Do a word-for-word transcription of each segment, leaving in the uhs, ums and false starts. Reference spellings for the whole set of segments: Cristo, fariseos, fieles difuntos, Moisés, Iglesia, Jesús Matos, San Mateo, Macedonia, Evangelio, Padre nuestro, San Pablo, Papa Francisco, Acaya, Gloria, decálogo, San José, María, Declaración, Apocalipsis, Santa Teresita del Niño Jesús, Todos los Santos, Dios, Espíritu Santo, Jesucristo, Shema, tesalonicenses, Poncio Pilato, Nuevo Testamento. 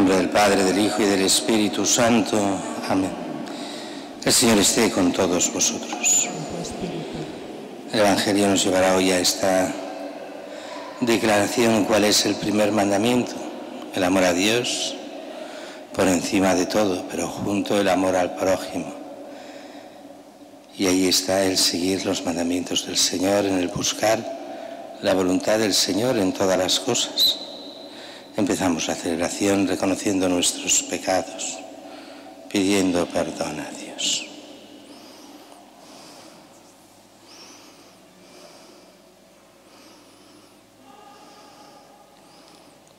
nombre del Padre, del Hijo y del Espíritu Santo. Amén. El Señor esté con todos vosotros. El Evangelio nos llevará hoy a esta declaración, cuál es el primer mandamiento. El amor a Dios por encima de todo, pero junto el amor al prójimo. Y ahí está el seguir los mandamientos del Señor, en el buscar la voluntad del Señor en todas las cosas. Empezamos la celebración reconociendo nuestros pecados, pidiendo perdón a Dios.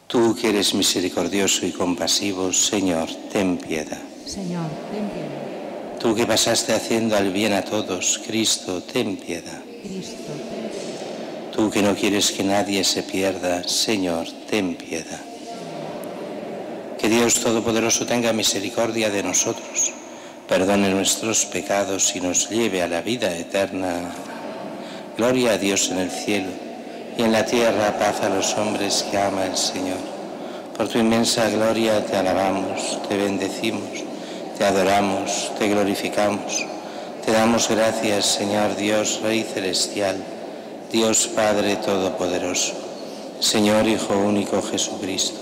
Tú que eres misericordioso y compasivo, Señor, ten piedad. Señor, ten piedad. Tú que pasaste haciendo al bien a todos, Cristo, ten piedad. Cristo, ten piedad. Tú que no quieres que nadie se pierda, Señor, ten piedad. Que Dios Todopoderoso tenga misericordia de nosotros, perdone nuestros pecados y nos lleve a la vida eterna. Gloria a Dios en el cielo. Y en la tierra paz a los hombres que ama el Señor. Por tu inmensa gloria te alabamos, te bendecimos, te adoramos, te glorificamos. Te damos gracias, Señor Dios, Rey Celestial, Dios Padre Todopoderoso, Señor Hijo Único Jesucristo,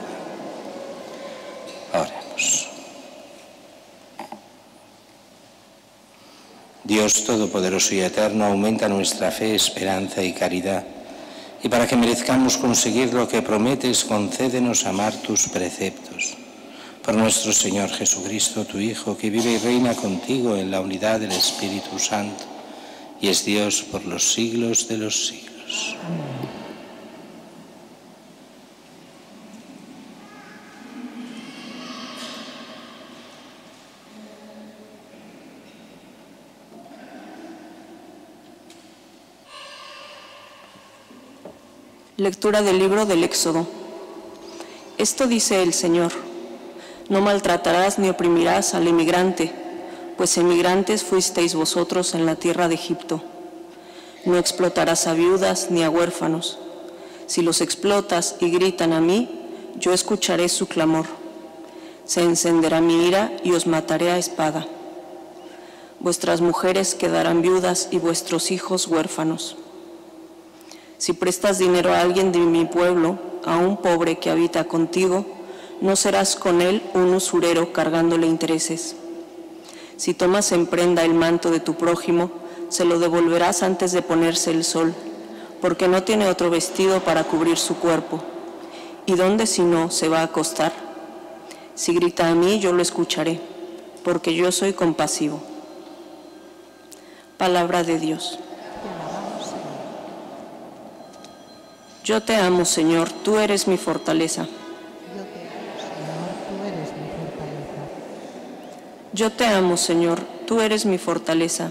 Oremos. Dios Todopoderoso y Eterno, aumenta nuestra fe, esperanza y caridad. Y para que merezcamos conseguir lo que prometes, concédenos amar tus preceptos. Por nuestro Señor Jesucristo, tu Hijo, que vive y reina contigo en la unidad del Espíritu Santo, y es Dios por los siglos de los siglos. Amén. Lectura del libro del Éxodo. Esto dice el Señor: no maltratarás ni oprimirás al emigrante, pues emigrantes fuisteis vosotros en la tierra de Egipto. No explotarás a viudas ni a huérfanos. Si los explotas y gritan a mí, yo escucharé su clamor. Se encenderá mi ira y os mataré a espada. Vuestras mujeres quedarán viudas y vuestros hijos huérfanos. Si prestas dinero a alguien de mi pueblo, a un pobre que habita contigo, no serás con él un usurero cargándole intereses. Si tomas en prenda el manto de tu prójimo, se lo devolverás antes de ponerse el sol, porque no tiene otro vestido para cubrir su cuerpo. ¿Y dónde si no se va a acostar? Si grita a mí, yo lo escucharé, porque yo soy compasivo. Palabra de Dios. Yo te amo, Señor, tú eres mi fortaleza. Yo te amo, Señor, tú eres mi fortaleza. Yo te amo, Señor, tú eres mi fortaleza.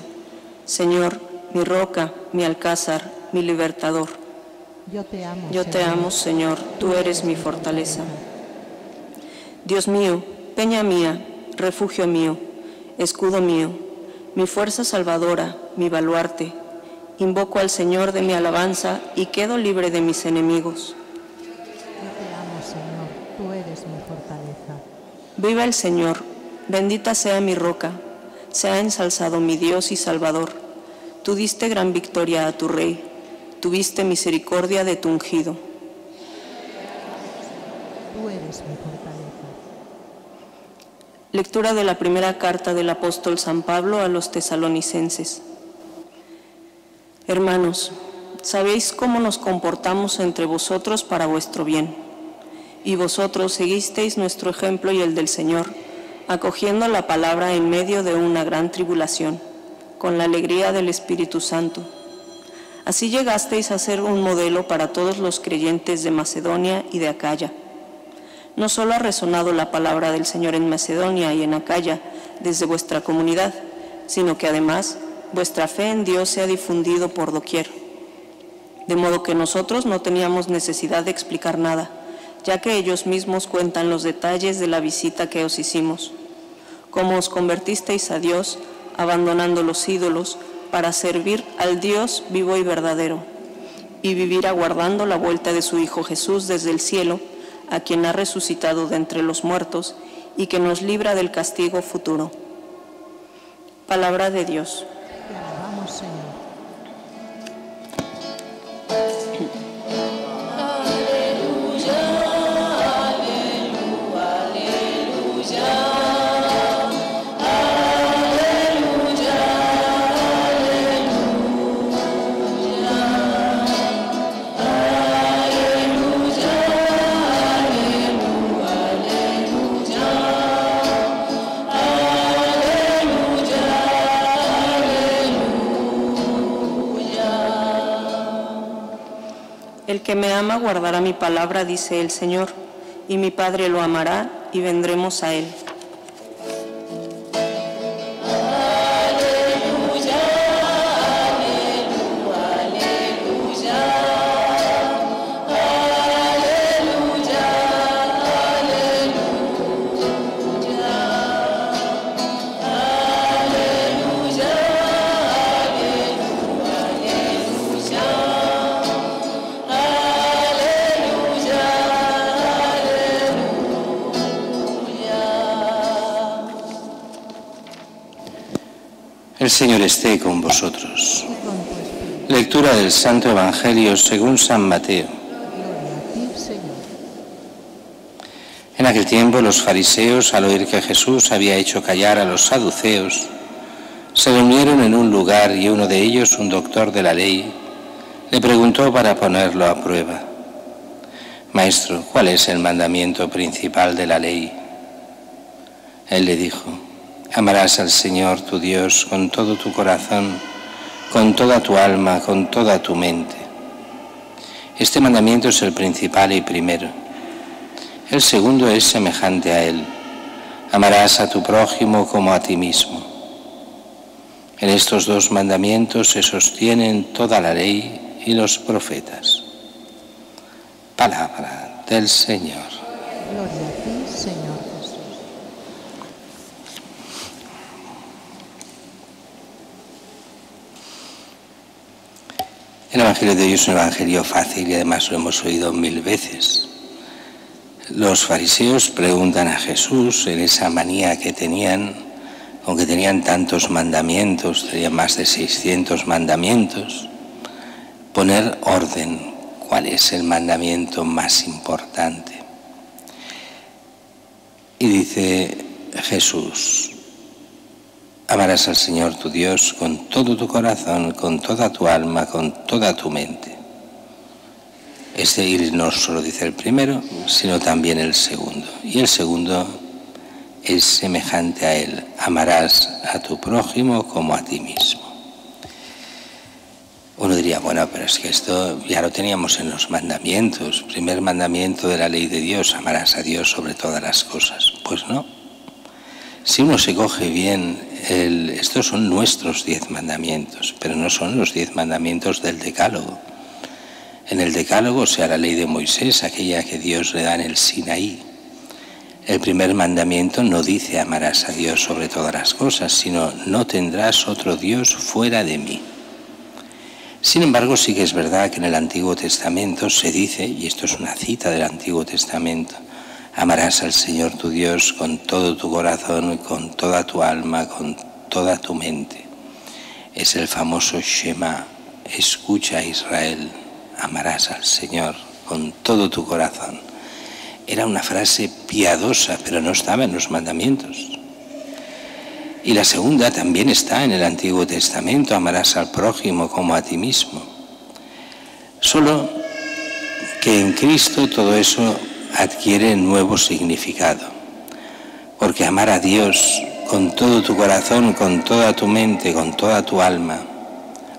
Señor, mi roca, mi alcázar, mi libertador. Yo te amo, Yo te amo Señor, tú eres mi fortaleza. Dios mío, peña mía, refugio mío, escudo mío, mi fuerza salvadora, mi baluarte. Invoco al Señor de mi alabanza y quedo libre de mis enemigos. Yo te amo, Señor, tú eres mi fortaleza. Viva el Señor, bendita sea mi roca, sea ensalzado mi Dios y Salvador. Tú diste gran victoria a tu Rey, tuviste misericordia de tu ungido. Tú eres mi fortaleza. Lectura de la primera carta del apóstol San Pablo a los tesalonicenses. Hermanos, sabéis cómo nos comportamos entre vosotros para vuestro bien. Y vosotros seguisteis nuestro ejemplo y el del Señor, acogiendo la palabra en medio de una gran tribulación, con la alegría del Espíritu Santo. Así llegasteis a ser un modelo para todos los creyentes de Macedonia y de Acaya. No solo ha resonado la palabra del Señor en Macedonia y en Acaya, desde vuestra comunidad, sino que además vuestra fe en Dios sea difundido por doquier. De modo que nosotros no teníamos necesidad de explicar nada, ya que ellos mismos cuentan los detalles de la visita que os hicimos, cómo os convertisteis a Dios, abandonando los ídolos, para servir al Dios vivo y verdadero, y vivir aguardando la vuelta de su Hijo Jesús desde el cielo, a quien ha resucitado de entre los muertos y que nos libra del castigo futuro. Palabra de Dios. Te alabamos, Señor. El que me ama guardará mi palabra, dice el Señor, y mi Padre lo amará, y vendremos a él. Señor esté con vosotros. Lectura del Santo Evangelio según San Mateo. En aquel tiempo los fariseos, al oír que Jesús había hecho callar a los saduceos, se reunieron en un lugar y uno de ellos, un doctor de la ley, le preguntó para ponerlo a prueba: Maestro, ¿cuál es el mandamiento principal de la ley? Él le dijo: Amarás al Señor tu Dios con todo tu corazón, con toda tu alma, con toda tu mente. Este mandamiento es el principal y primero. El segundo es semejante a él. Amarás a tu prójimo como a ti mismo. En estos dos mandamientos se sostienen toda la ley y los profetas. Palabra del Señor. Gloria a ti, Señor. El Evangelio de hoy es un Evangelio fácil y además lo hemos oído mil veces. Los fariseos preguntan a Jesús en esa manía que tenían, aunque tenían tantos mandamientos, tenían más de seiscientos mandamientos, poner orden, cuál es el mandamiento más importante. Y dice Jesús: Amarás al Señor tu Dios con todo tu corazón, con toda tu alma, con toda tu mente. Este ir no solo dice el primero, sino también el segundo. Y el segundo es semejante a él. Amarás a tu prójimo como a ti mismo. Uno diría, bueno, pero es que esto ya lo teníamos en los mandamientos. Primer mandamiento de la ley de Dios: amarás a Dios sobre todas las cosas. Pues no. Si uno se coge bien, el, estos son nuestros diez mandamientos, pero no son los diez mandamientos del decálogo. En el decálogo, o sea, la ley de Moisés, aquella que Dios le da en el Sinaí, el primer mandamiento no dice amarás a Dios sobre todas las cosas, sino no tendrás otro Dios fuera de mí. Sin embargo, sí que es verdad que en el Antiguo Testamento se dice, y esto es una cita del Antiguo Testamento, amarás al Señor tu Dios con todo tu corazón, con toda tu alma, con toda tu mente. Es el famoso Shema, escucha Israel, amarás al Señor con todo tu corazón. Era una frase piadosa, pero no estaba en los mandamientos. Y la segunda también está en el Antiguo Testamento, amarás al prójimo como a ti mismo. Solo que en Cristo todo eso adquiere nuevo significado, porque amar a Dios con todo tu corazón, con toda tu mente, con toda tu alma,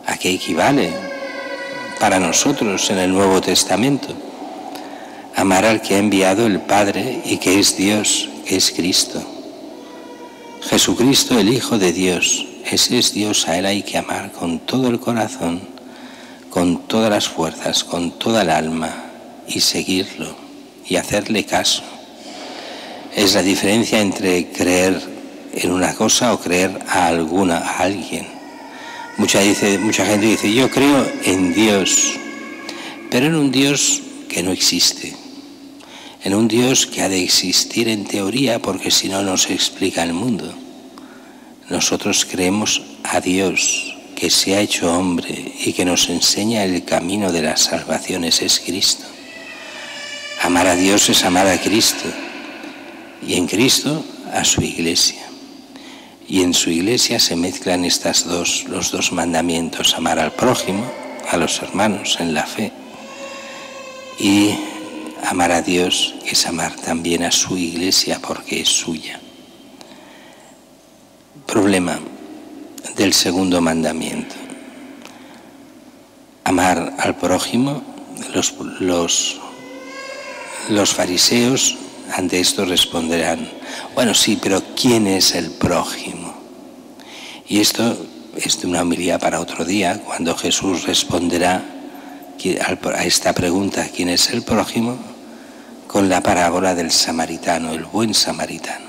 ¿a qué equivale para nosotros en el Nuevo Testamento? Amar al que ha enviado el Padre y que es Dios, que es Cristo. Jesucristo, el Hijo de Dios, ese es Dios, a Él hay que amar con todo el corazón, con todas las fuerzas, con toda el alma, y seguirlo y hacerle caso. Es la diferencia entre creer en una cosa o creer a alguna, a alguien. Mucha, dice, mucha gente dice, yo creo en Dios, pero en un Dios que no existe, en un Dios que ha de existir en teoría, porque si no, no se explica el mundo. Nosotros creemos a Dios, que se ha hecho hombre y que nos enseña el camino de la salvación, ese es Cristo. Amar a Dios es amar a Cristo, y en Cristo a su Iglesia. Y en su Iglesia se mezclan estas dos, los dos mandamientos, amar al prójimo, a los hermanos en la fe, y amar a Dios, que es amar también a su Iglesia porque es suya. Problema del segundo mandamiento. Amar al prójimo. Los, los, los fariseos ante esto responderán, bueno, sí, pero ¿quién es el prójimo? Y esto es de una homilía para otro día, cuando Jesús responderá a esta pregunta, ¿quién es el prójimo?, con la parábola del samaritano, el buen samaritano.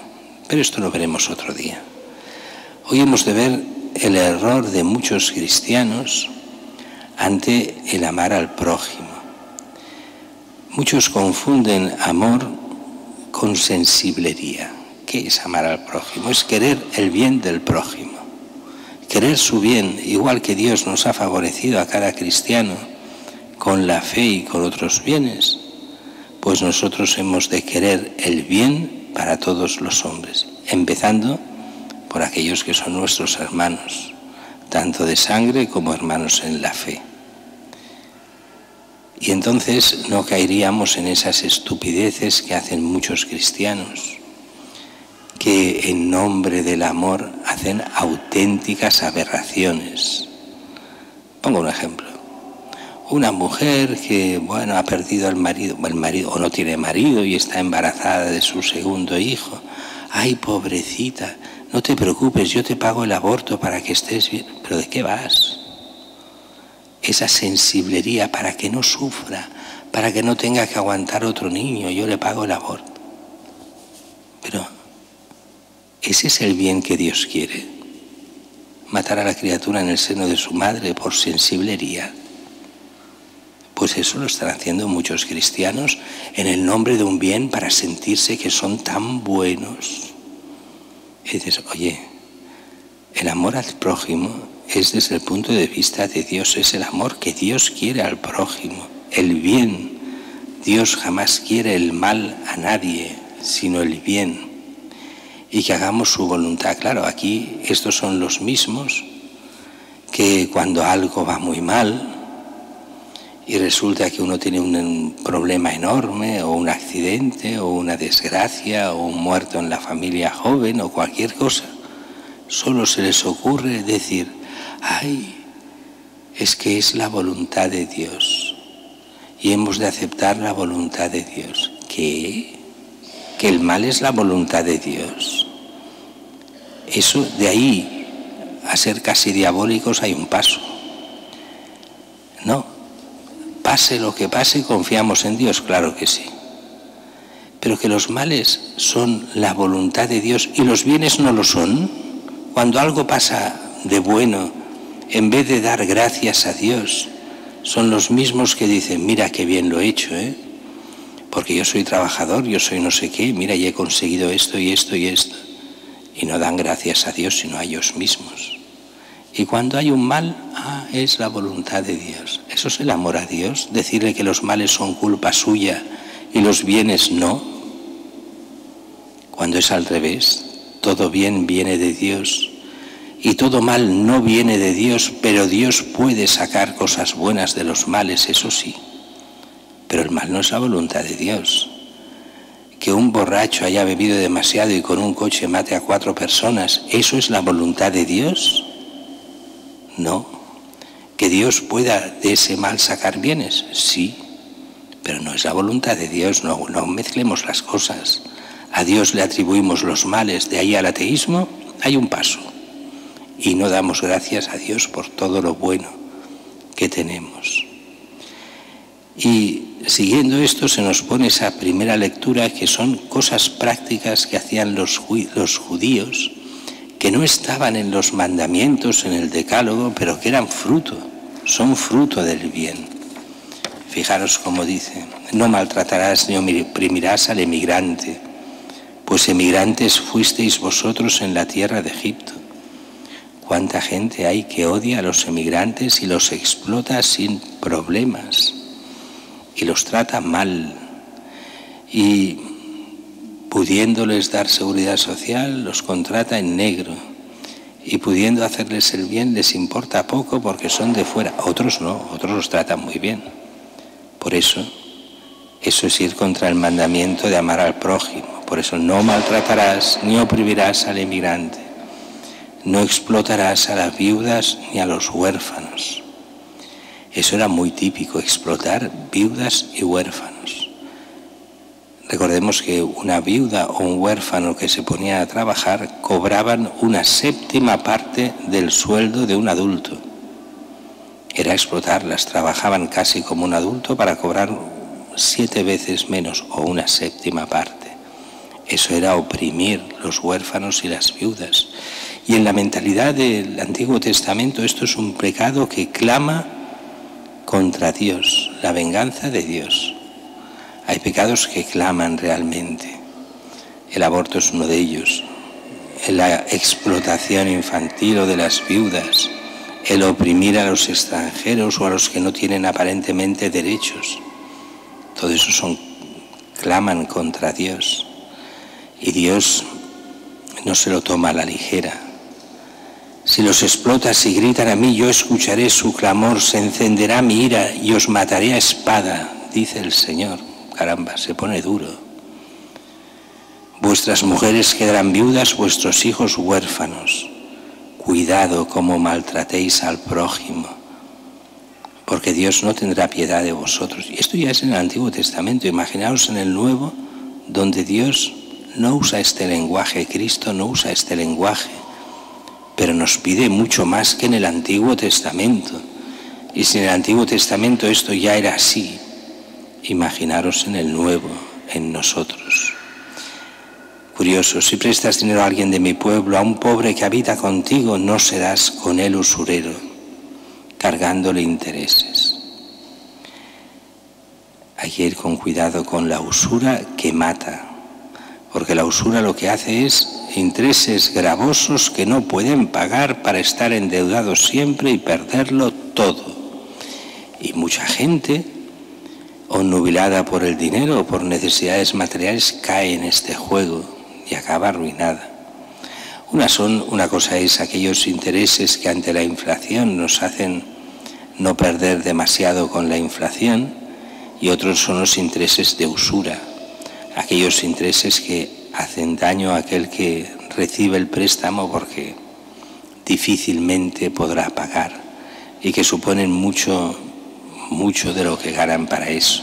Pero esto lo veremos otro día. Hoy hemos de ver el error de muchos cristianos ante el amar al prójimo. Muchos confunden amor con sensiblería. ¿Qué es amar al prójimo? Es querer el bien del prójimo, querer su bien, igual que Dios nos ha favorecido a cada cristiano con la fe y con otros bienes, pues nosotros hemos de querer el bien para todos los hombres, empezando por aquellos que son nuestros hermanos, tanto de sangre como hermanos en la fe. Y entonces no caeríamos en esas estupideces que hacen muchos cristianos, que en nombre del amor hacen auténticas aberraciones. Pongo un ejemplo. Una mujer que, bueno, ha perdido al marido, el marido, o no tiene marido y está embarazada de su segundo hijo. Ay, pobrecita, no te preocupes, yo te pago el aborto para que estés bien. ¿Pero de qué vas? Esa sensiblería para que no sufra, para que no tenga que aguantar otro niño, yo le pago el aborto. Pero ese es el bien que Dios quiere. Matar a la criatura en el seno de su madre por sensiblería. Pues eso lo están haciendo muchos cristianos en el nombre de un bien para sentirse que son tan buenos. Y dices, oye, el amor al prójimo es desde el punto de vista de Dios, es el amor que Dios quiere al prójimo, el bien. Dios jamás quiere el mal a nadie, sino el bien. Y que hagamos su voluntad. Claro, aquí estos son los mismos que cuando algo va muy mal, y resulta que uno tiene un problema enorme, o un accidente, o una desgracia, o un muerto en la familia joven, o cualquier cosa, solo se les ocurre decir, ay, es que es la voluntad de Dios, y hemos de aceptar la voluntad de Dios. ¿Qué? ¿Que el mal es la voluntad de Dios? Eso, de ahí a ser casi diabólicos hay un paso. No. Pase lo que pase, confiamos en Dios, claro que sí. Pero que los males son la voluntad de Dios y los bienes no lo son. Cuando algo pasa de bueno, en vez de dar gracias a Dios, son los mismos que dicen, mira qué bien lo he hecho, ¿eh? Porque yo soy trabajador, yo soy no sé qué, mira, y he conseguido esto y esto y esto. Y no dan gracias a Dios, sino a ellos mismos. Y cuando hay un mal, ah, es la voluntad de Dios. Eso es el amor a Dios, decirle que los males son culpa suya y los bienes no. Cuando es al revés, todo bien viene de Dios y todo mal no viene de Dios, pero Dios puede sacar cosas buenas de los males, eso sí. Pero el mal no es la voluntad de Dios. Que un borracho haya bebido demasiado y con un coche mate a cuatro personas, ¿eso es la voluntad de Dios? No. ¿Que Dios pueda de ese mal sacar bienes? Sí, pero no es la voluntad de Dios, no, no mezclemos las cosas. A Dios le atribuimos los males, de ahí al ateísmo, hay un paso y no damos gracias a Dios por todo lo bueno que tenemos. Y siguiendo esto se nos pone esa primera lectura, que son cosas prácticas que hacían los, ju los judíos, que no estaban en los mandamientos, en el decálogo, pero que eran fruto, son fruto del bien. Fijaros cómo dice: no maltratarás ni oprimirás al emigrante, pues emigrantes fuisteis vosotros en la tierra de Egipto. ¿Cuánta gente hay que odia a los emigrantes y los explota sin problemas? Y los trata mal, y pudiéndoles dar seguridad social los contrata en negro, y pudiendo hacerles el bien les importa poco porque son de fuera. Otros no, otros los tratan muy bien. Por eso, eso es ir contra el mandamiento de amar al prójimo. Por eso no maltratarás ni oprimirás al emigrante, no explotarás a las viudas ni a los huérfanos. Eso era muy típico, explotar viudas y huérfanos. Recordemos que una viuda o un huérfano que se ponía a trabajar cobraban una séptima parte del sueldo de un adulto. Era explotarlas, trabajaban casi como un adulto para cobrar siete veces menos o una séptima parte. Eso era oprimir los huérfanos y las viudas. Y en la mentalidad del Antiguo Testamento esto es un pecado que clama contra Dios, la venganza de Dios. Hay pecados que claman realmente. El aborto es uno de ellos, la explotación infantil o de las viudas, el oprimir a los extranjeros o a los que no tienen aparentemente derechos. Todo eso son, claman contra Dios. Y Dios no se lo toma a la ligera. Si los explotas y gritan a mí, yo escucharé su clamor, se encenderá mi ira y os mataré a espada, dice el Señor. Caramba, se pone duro. Vuestras mujeres quedarán viudas, vuestros hijos huérfanos. Cuidado cómo maltratéis al prójimo, porque Dios no tendrá piedad de vosotros. Y esto ya es en el Antiguo Testamento. Imaginaos en el Nuevo, donde Dios no usa este lenguaje, Cristo no usa este lenguaje, pero nos pide mucho más que en el Antiguo Testamento. Y si en el Antiguo Testamento esto ya era así, imaginaros en el Nuevo, en nosotros. Curioso: si prestas dinero a alguien de mi pueblo, a un pobre que habita contigo, no serás con él usurero, cargándole intereses. Hay que ir con cuidado con la usura que mata, porque la usura lo que hace es intereses gravosos que no pueden pagar para estar endeudados siempre y perderlo todo. Y mucha gente, obnubilada por el dinero o por necesidades materiales, cae en este juego y acaba arruinada. Una, son, una cosa es aquellos intereses que ante la inflación nos hacen no perder demasiado con la inflación, y otros son los intereses de usura, aquellos intereses que hacen daño a aquel que recibe el préstamo porque difícilmente podrá pagar, y que suponen mucho, mucho de lo que ganan para eso.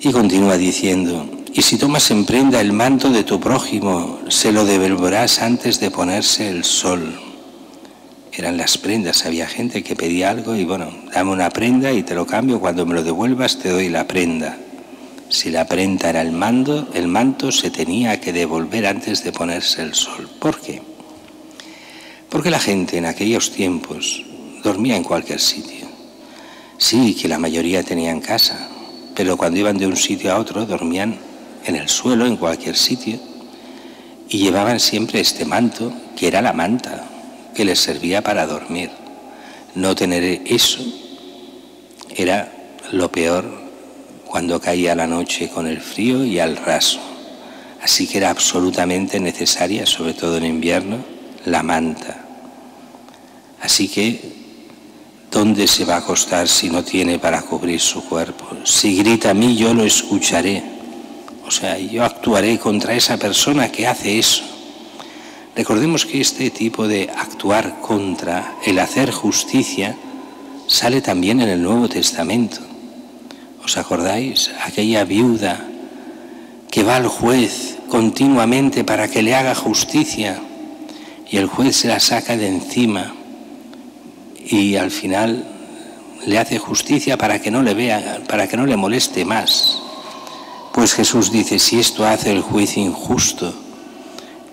Y continúa diciendo: y si tomas en prenda el manto de tu prójimo, se lo devolverás antes de ponerse el sol. Eran las prendas. Había gente que pedía algo y, bueno, dame una prenda y te lo cambio, cuando me lo devuelvas te doy la prenda. Si la prenda era el manto, el manto se tenía que devolver antes de ponerse el sol. ¿Por qué? Porque la gente en aquellos tiempos dormía en cualquier sitio. Sí, que la mayoría tenían casa, pero cuando iban de un sitio a otro dormían en el suelo, en cualquier sitio, y llevaban siempre este manto, que era la manta, que les servía para dormir. No tener eso era lo peor cuando caía la noche con el frío y al raso. Así que era absolutamente necesaria, sobre todo en invierno, la manta. Así que, ¿dónde se va a acostar si no tiene para cubrir su cuerpo? Si grita a mí, yo lo escucharé. O sea, yo actuaré contra esa persona que hace eso. Recordemos que este tipo de actuar contra, el hacer justicia, sale también en el Nuevo Testamento. ¿Os acordáis? Aquella viuda que va al juez continuamente para que le haga justicia, y el juez se la saca de encima y al final le hace justicia para que no le vea, para que no le moleste más. Pues Jesús dice, si esto hace el juez injusto,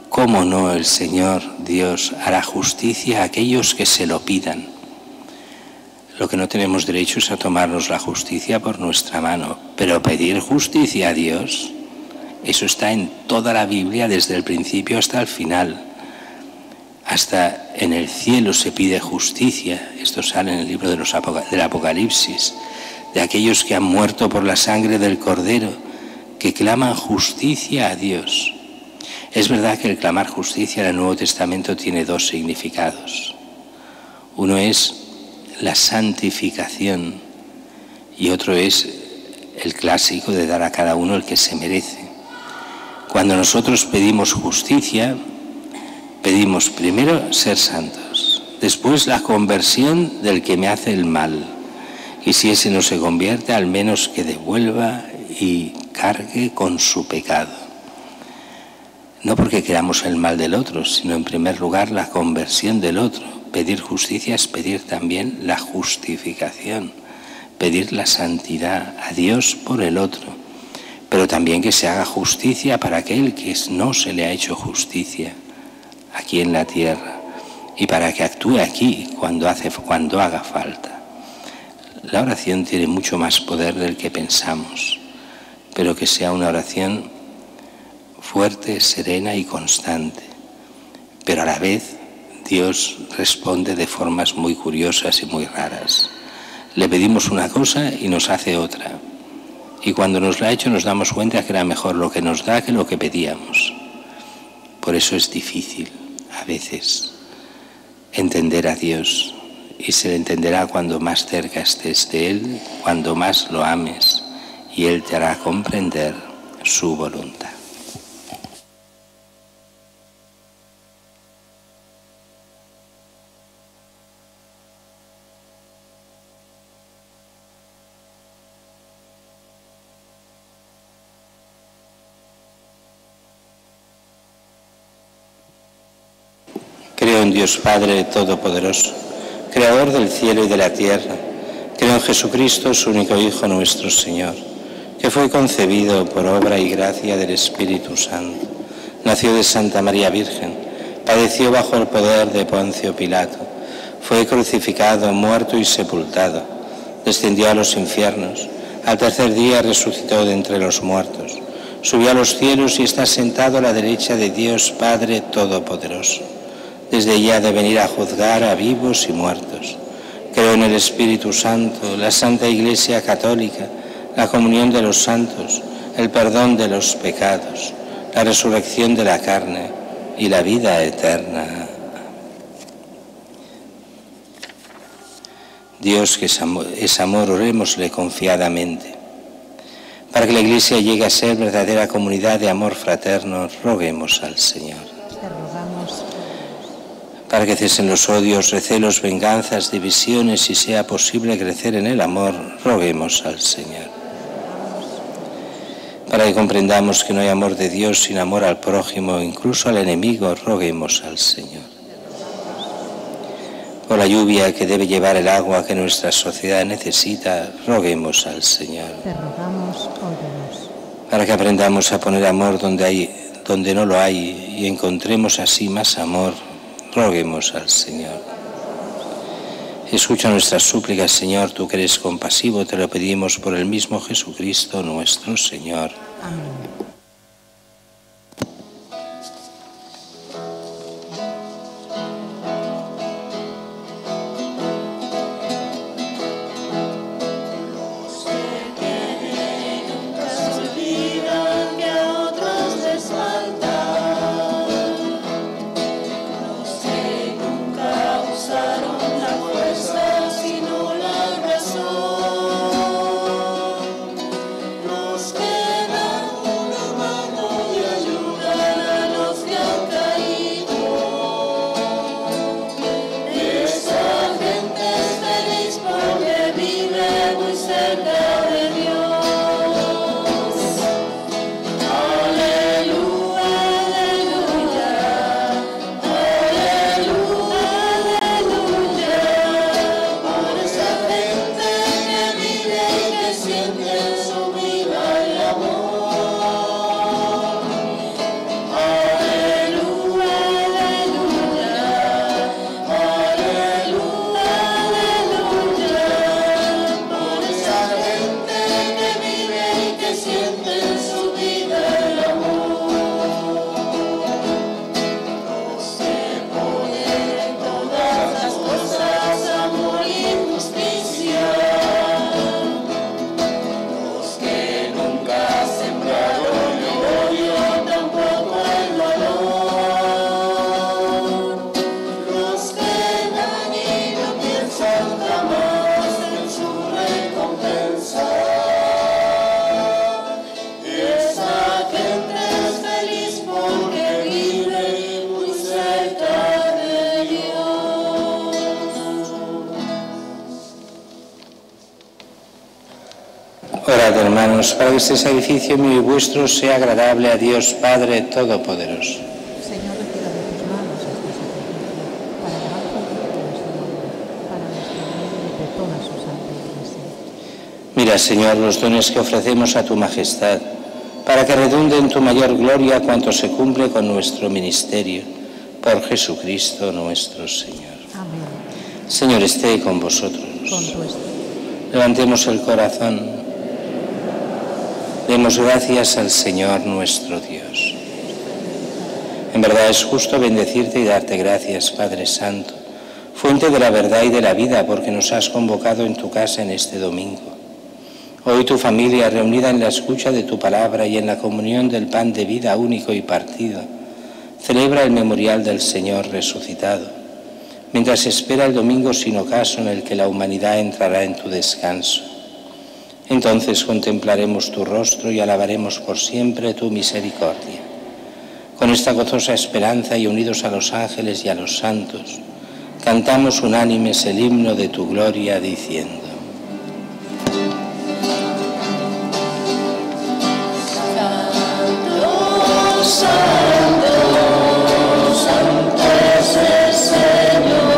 ¿cómo no el Señor Dios hará justicia a aquellos que se lo pidan? Lo que no tenemos derecho es a tomarnos la justicia por nuestra mano, pero pedir justicia a Dios, eso está en toda la Biblia desde el principio hasta el final. Hasta en el cielo se pide justicia, esto sale en el libro de los Apocal- del Apocalipsis, de aquellos que han muerto por la sangre del Cordero, que claman justicia a Dios. Es verdad que el clamar justicia en el Nuevo Testamento tiene dos significados. Uno es la santificación y otro es el clásico de dar a cada uno el que se merece. Cuando nosotros pedimos justicia, pedimos primero ser santos, después la conversión del que me hace el mal, y si ese no se convierte, al menos que devuelva y cargue con su pecado. No porque queramos el mal del otro, sino en primer lugar la conversión del otro. Pedir justicia es pedir también la justificación, pedir la santidad a Dios por el otro, pero también que se haga justicia para aquel que no se le ha hecho justicia aquí en la tierra, y para que actúe aquí cuando, hace, cuando haga falta. La oración tiene mucho más poder del que pensamos, pero que sea una oración fuerte, serena y constante. Pero a la vez Dios responde de formas muy curiosas y muy raras. Le pedimos una cosa y nos hace otra. Y cuando nos la ha hecho nos damos cuenta que era mejor lo que nos da que lo que pedíamos. Por eso es difícil a veces entender a Dios, y se le entenderá cuando más cerca estés de Él, cuando más lo ames, y Él te hará comprender su voluntad. Creo en Dios Padre Todopoderoso, Creador del cielo y de la tierra. Creo en Jesucristo, su único Hijo, nuestro Señor, que fue concebido por obra y gracia del Espíritu Santo. Nació de Santa María Virgen, padeció bajo el poder de Poncio Pilato, fue crucificado, muerto y sepultado, descendió a los infiernos, al tercer día resucitó de entre los muertos, subió a los cielos y está sentado a la derecha de Dios Padre Todopoderoso. Desde allá de venir a juzgar a vivos y muertos. Creo en el Espíritu Santo, la Santa Iglesia Católica, la comunión de los santos, el perdón de los pecados, la resurrección de la carne y la vida eterna. Dios, que es amor, es amor, orémosle confiadamente. Para que la Iglesia llegue a ser verdadera comunidad de amor fraterno, roguemos al Señor. Para que cesen los odios, recelos, venganzas, divisiones y sea posible crecer en el amor, roguemos al Señor. Para que comprendamos que no hay amor de Dios sin amor al prójimo, incluso al enemigo, roguemos al Señor. Por la lluvia que debe llevar el agua que nuestra sociedad necesita, roguemos al Señor. Para que aprendamos a poner amor donde hay, donde no lo hay y encontremos así más amor, roguemos al Señor. Escucha nuestras súplicas, Señor, tú que eres compasivo, te lo pedimos por el mismo Jesucristo nuestro Señor. Amén. hermanos, para que este sacrificio mío y vuestro sea agradable a Dios Padre Todopoderoso. Señor, retira de tus manos este sacrificio, para la para nuestra perdona su santa Iglesia. Mira, Señor, los dones que ofrecemos a tu majestad, para que redunde en tu mayor gloria cuanto se cumple con nuestro ministerio, por Jesucristo nuestro Señor. Amén. Señor, esté con vosotros. Con tu espíritu. Levantemos el corazón. Demos gracias al Señor nuestro Dios. En verdad es justo bendecirte y darte gracias, Padre Santo, fuente de la verdad y de la vida, porque nos has convocado en tu casa en este domingo. Hoy tu familia, reunida en la escucha de tu palabra y en la comunión del pan de vida único y partido, celebra el memorial del Señor resucitado, mientras espera el domingo sin ocaso en el que la humanidad entrará en tu descanso. Entonces contemplaremos tu rostro y alabaremos por siempre tu misericordia. Con esta gozosa esperanza y unidos a los ángeles y a los santos, cantamos unánimes el himno de tu gloria diciendo: Santo, Santo, Santo es el Señor.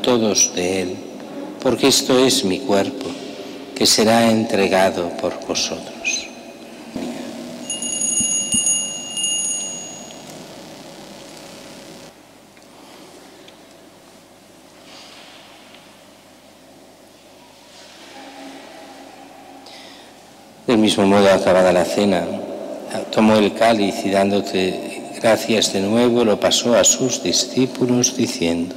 todos de él, porque esto es mi cuerpo, que será entregado por vosotros. Del mismo modo, acabada la cena, tomó el cáliz y, dándote gracias de nuevo, lo pasó a sus discípulos diciendo: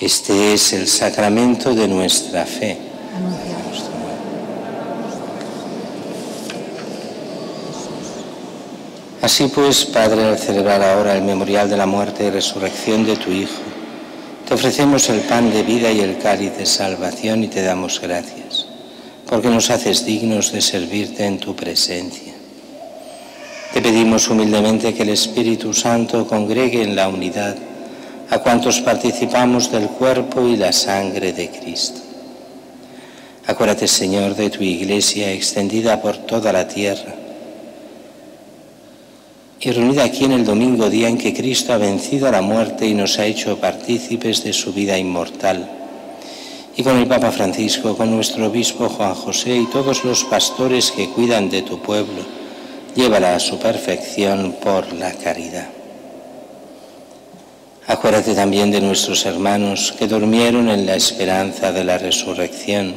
Este es el sacramento de nuestra fe. Así pues, Padre, al celebrar ahora el memorial de la muerte y resurrección de tu Hijo, te ofrecemos el pan de vida y el cáliz de salvación y te damos gracias, porque nos haces dignos de servirte en tu presencia. Te pedimos humildemente que el Espíritu Santo congregue en la unidad a cuantos participamos del cuerpo y la sangre de Cristo. Acuérdate, Señor, de tu Iglesia extendida por toda la tierra y reunida aquí en el domingo, día en que Cristo ha vencido a la muerte y nos ha hecho partícipes de su vida inmortal. Y con el Papa Francisco, con nuestro obispo Juan José y todos los pastores que cuidan de tu pueblo, llévala a su perfección por la caridad. Acuérdate también de nuestros hermanos que durmieron en la esperanza de la resurrección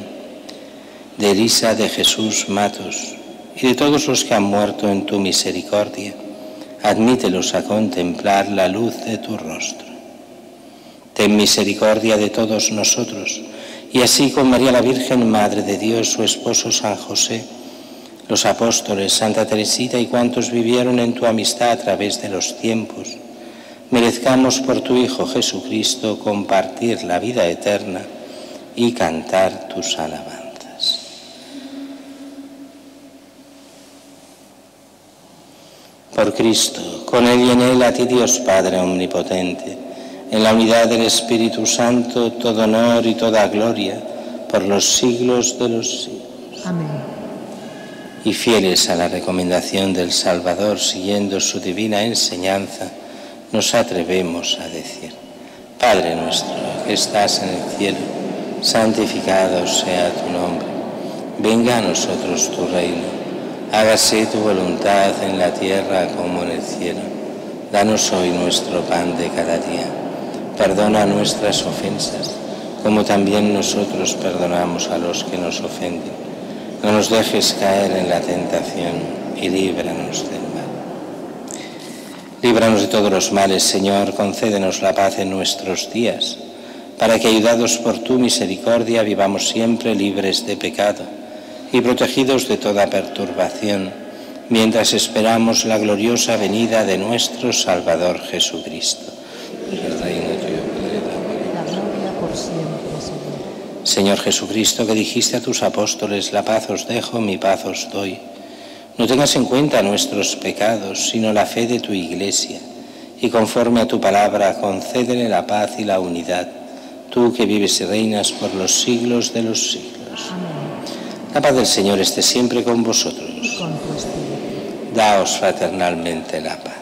de Elisa, de Jesús Matos, y de todos los que han muerto en tu misericordia, admítelos a contemplar la luz de tu rostro. Ten misericordia de todos nosotros, y así con María la Virgen, Madre de Dios, su esposo San José, los apóstoles, Santa Teresita y cuantos vivieron en tu amistad a través de los tiempos, merezcamos por tu Hijo Jesucristo compartir la vida eterna y cantar tus alabanzas. Por Cristo, con Él y en Él, a ti Dios Padre Omnipotente, en la unidad del Espíritu Santo, todo honor y toda gloria, por los siglos de los siglos. Amén. Y fieles a la recomendación del Salvador, siguiendo su divina enseñanza, nos atrevemos a decir: Padre nuestro, que estás en el cielo, santificado sea tu nombre. Venga a nosotros tu reino. Hágase tu voluntad en la tierra como en el cielo. Danos hoy nuestro pan de cada día. Perdona nuestras ofensas, como también nosotros perdonamos a los que nos ofenden. No nos dejes caer en la tentación y líbranos del mal. Líbranos de todos los males, Señor, concédenos la paz en nuestros días, para que, ayudados por tu misericordia, vivamos siempre libres de pecado y protegidos de toda perturbación, mientras esperamos la gloriosa venida de nuestro Salvador Jesucristo. Señor Jesucristo, que dijiste a tus apóstoles: la paz os dejo, mi paz os doy. No tengas en cuenta nuestros pecados, sino la fe de tu Iglesia, y conforme a tu palabra, concédele la paz y la unidad, tú que vives y reinas por los siglos de los siglos. Amén. La paz del Señor esté siempre con vosotros. Daos fraternalmente la paz.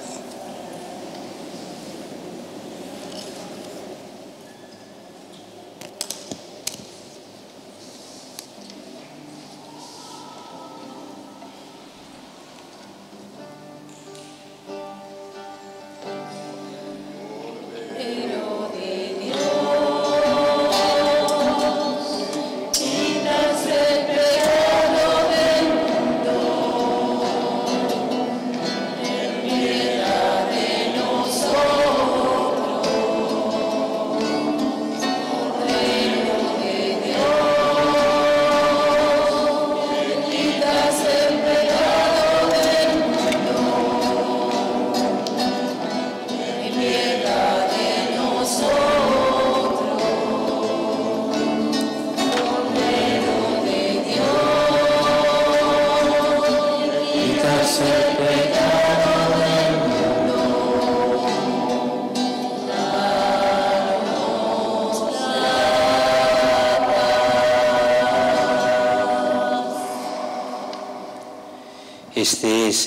Este es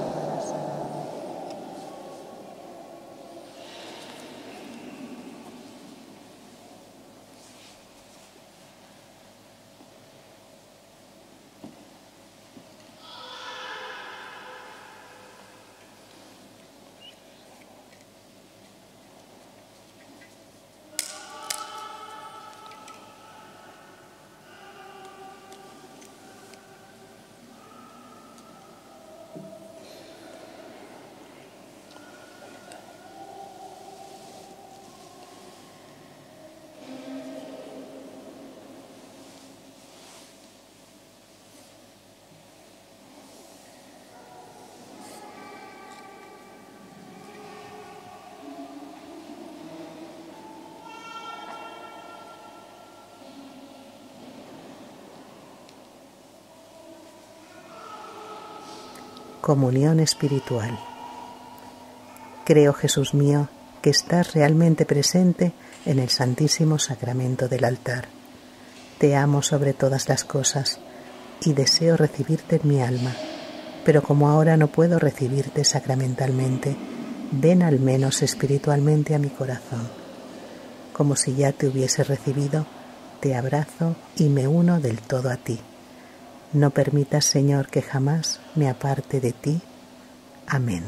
Comunión espiritual. Creo, Jesús mío, que estás realmente presente en el Santísimo Sacramento del altar. Te amo sobre todas las cosas y deseo recibirte en mi alma, pero como ahora no puedo recibirte sacramentalmente, ven al menos espiritualmente a mi corazón. Como si ya te hubiese recibido, te abrazo y me uno del todo a ti. No permitas, Señor, que jamás me aparte de ti. Amén.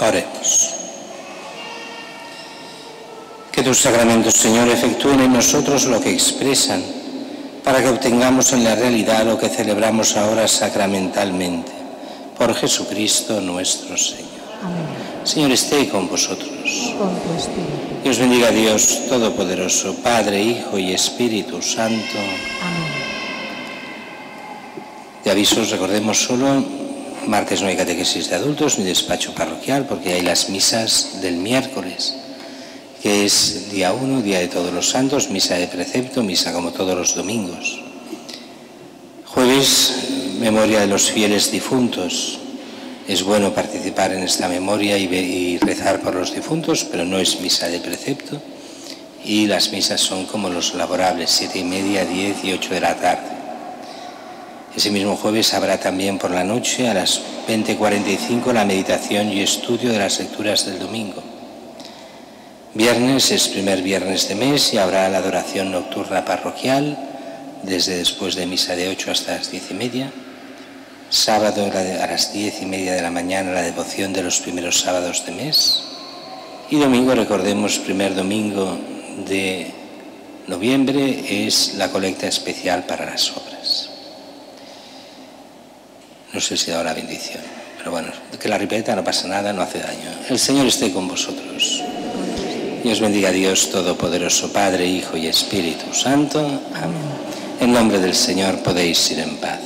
Oremos. Que tus sacramentos, Señor, efectúen en nosotros lo que expresan, para que obtengamos en la realidad lo que celebramos ahora sacramentalmente. Por Jesucristo nuestro Señor. Amén. Señor, esté con vosotros. Con tu espíritu. Dios bendiga a Dios Todopoderoso, Padre, Hijo y Espíritu Santo. Amén. De avisos, recordemos solo, martes no hay catequesis de adultos ni despacho parroquial, porque hay las misas del miércoles, que es día uno, Día de Todos los Santos, misa de precepto, misa como todos los domingos. Jueves, memoria de los fieles difuntos. Es bueno participar en esta memoria y, ver, y rezar por los difuntos, pero no es misa de precepto. Y las misas son como los laborables, siete y media, diez y ocho de la tarde. Ese mismo jueves habrá también por la noche, a las veinte cuarenta y cinco, la meditación y estudio de las lecturas del domingo. Viernes es primer viernes de mes y habrá la adoración nocturna parroquial desde después de misa de ocho hasta las diez y media. Sábado a las diez y media de la mañana la devoción de los primeros sábados de mes. Y domingo, recordemos, primer domingo de noviembre es la colecta especial para las obras. No sé si da la bendición, pero bueno, que la ripeta no pasa nada, no hace daño. El Señor esté con vosotros. Dios bendiga a Dios Todopoderoso, Padre, Hijo y Espíritu Santo. Amén. En nombre del Señor podéis ir en paz.